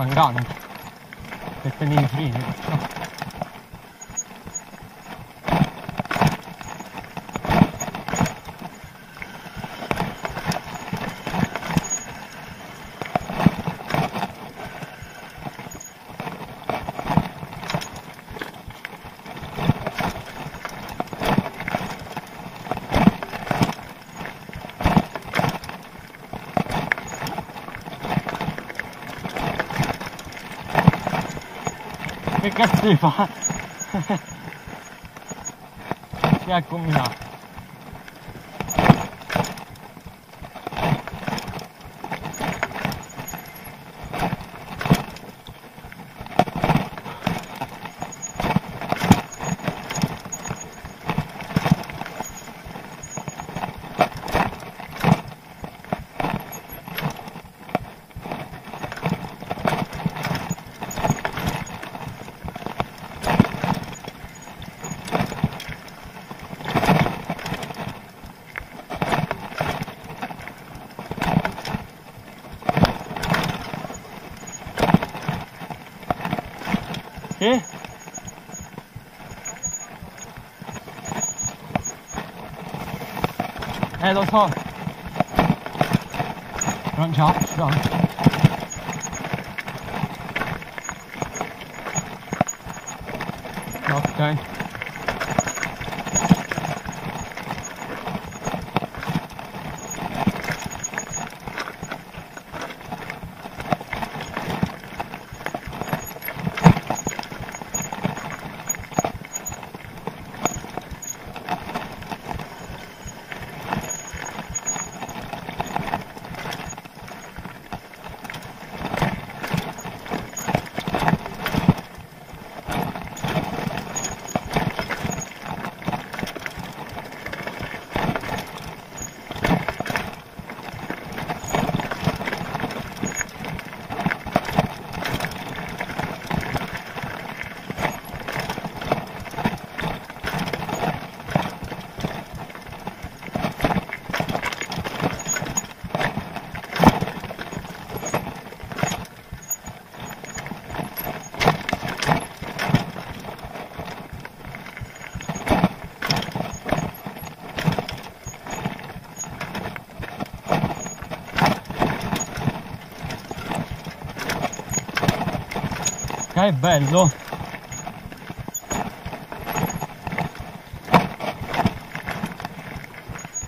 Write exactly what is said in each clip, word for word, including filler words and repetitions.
ma grano, per tenere fine. Che cazzo mi fa? Che ha combinato? Eh? Eh lo so, non c'è altro. Ok, che bello!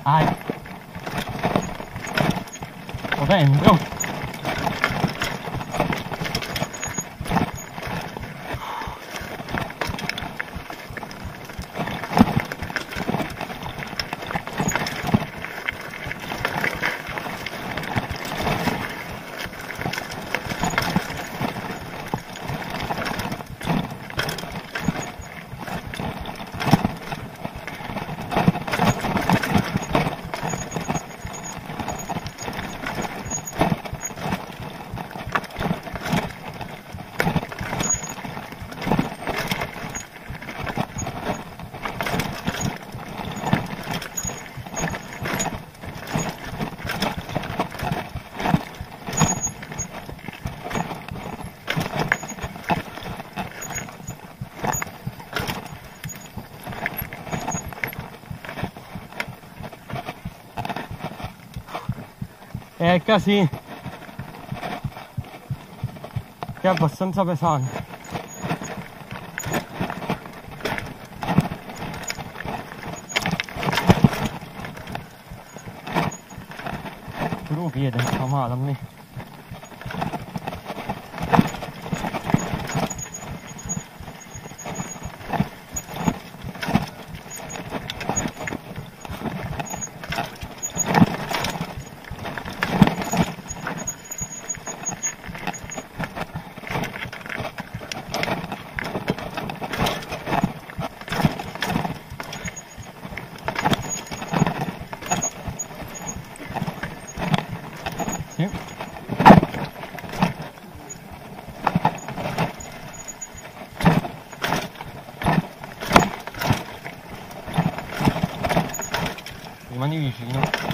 Ai! Sto dentro! Ecco sì, che è abbastanza pesante. Però piede fa male a me. Rimani vicino.